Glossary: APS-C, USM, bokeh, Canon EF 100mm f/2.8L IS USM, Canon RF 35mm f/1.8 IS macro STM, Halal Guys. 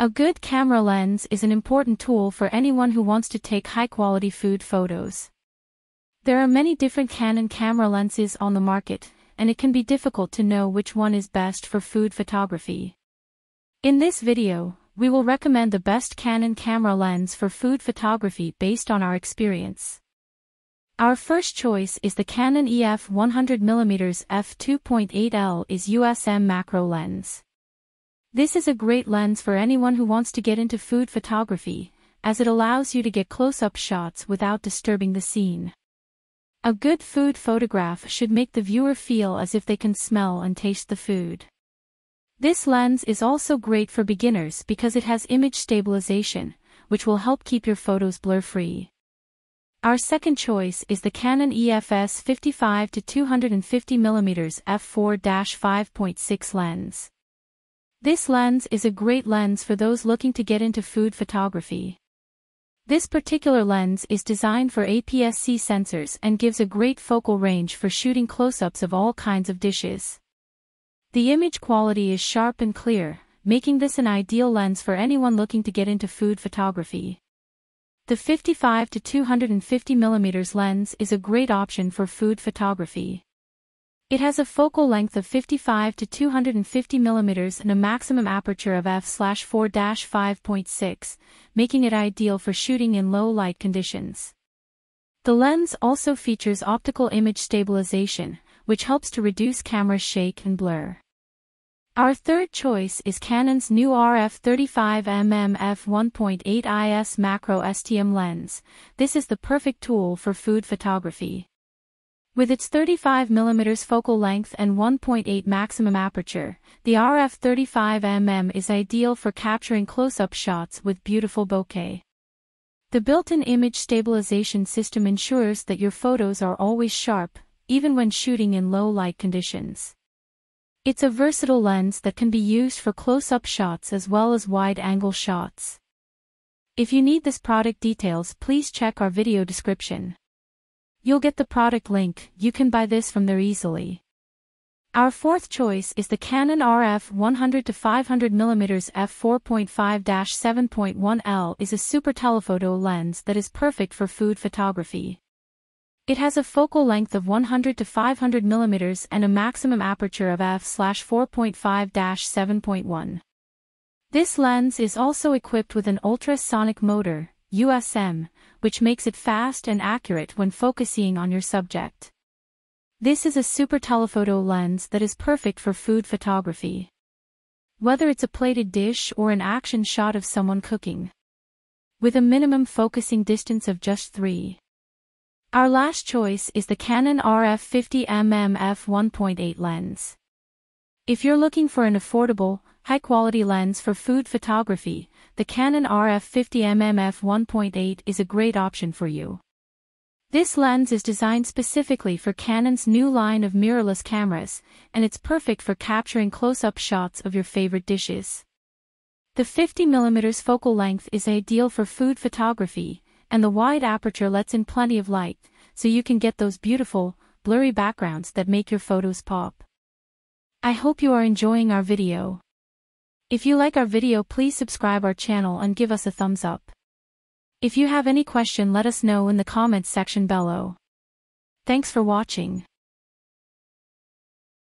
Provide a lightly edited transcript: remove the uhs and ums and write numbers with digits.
A good camera lens is an important tool for anyone who wants to take high-quality food photos. There are many different Canon camera lenses on the market, and it can be difficult to know which one is best for food photography. In this video, we will recommend the best Canon camera lens for food photography based on our experience. Our first choice is the Canon EF 100mm f/2.8L IS USM macro lens. This is a great lens for anyone who wants to get into food photography, as it allows you to get close-up shots without disturbing the scene. A good food photograph should make the viewer feel as if they can smell and taste the food. This lens is also great for beginners because it has image stabilization, which will help keep your photos blur-free. Our second choice is the Canon EF-S 55-250mm f/4-5.6 lens. This lens is a great lens for those looking to get into food photography. This particular lens is designed for APS-C sensors and gives a great focal range for shooting close-ups of all kinds of dishes. The image quality is sharp and clear, making this an ideal lens for anyone looking to get into food photography. The 55-250mm lens is a great option for food photography. It has a focal length of 55-250mm and a maximum aperture of f/4-5.6, making it ideal for shooting in low light conditions. The lens also features optical image stabilization, which helps to reduce camera shake and blur. Our third choice is Canon's new RF 35mm f/1.8 IS macro STM lens. This is the perfect tool for food photography. With its 35mm focal length and 1.8 maximum aperture, the RF 35mm is ideal for capturing close-up shots with beautiful bokeh. The built-in image stabilization system ensures that your photos are always sharp, even when shooting in low-light conditions. It's a versatile lens that can be used for close-up shots as well as wide-angle shots. If you need this product details, please check our video description. You'll get the product link. You can buy this from there easily. Our fourth choice is the Canon RF 100-500mm f/4.5-7.1L is a super telephoto lens that is perfect for food photography. It has a focal length of 100-500mm and a maximum aperture of f/4.5-7.1. This lens is also equipped with an ultrasonic motor, USM, which makes it fast and accurate when focusing on your subject. This is a super telephoto lens that is perfect for food photography. Whether it's a plated dish or an action shot of someone cooking. With a minimum focusing distance of just 3. Our last choice is the Canon RF 50mm f/1.8 lens. If you're looking for an affordable, high-quality lens for food photography, the Canon RF 50mm f/1.8 is a great option for you. This lens is designed specifically for Canon's new line of mirrorless cameras, and it's perfect for capturing close-up shots of your favorite dishes. The 50mm focal length is ideal for food photography, and the wide aperture lets in plenty of light, so you can get those beautiful, blurry backgrounds that make your photos pop. I hope you are enjoying our video. If you like our video, please subscribe our channel and give us a thumbs up. If you have any question, let us know in the comments section below. Thanks for watching.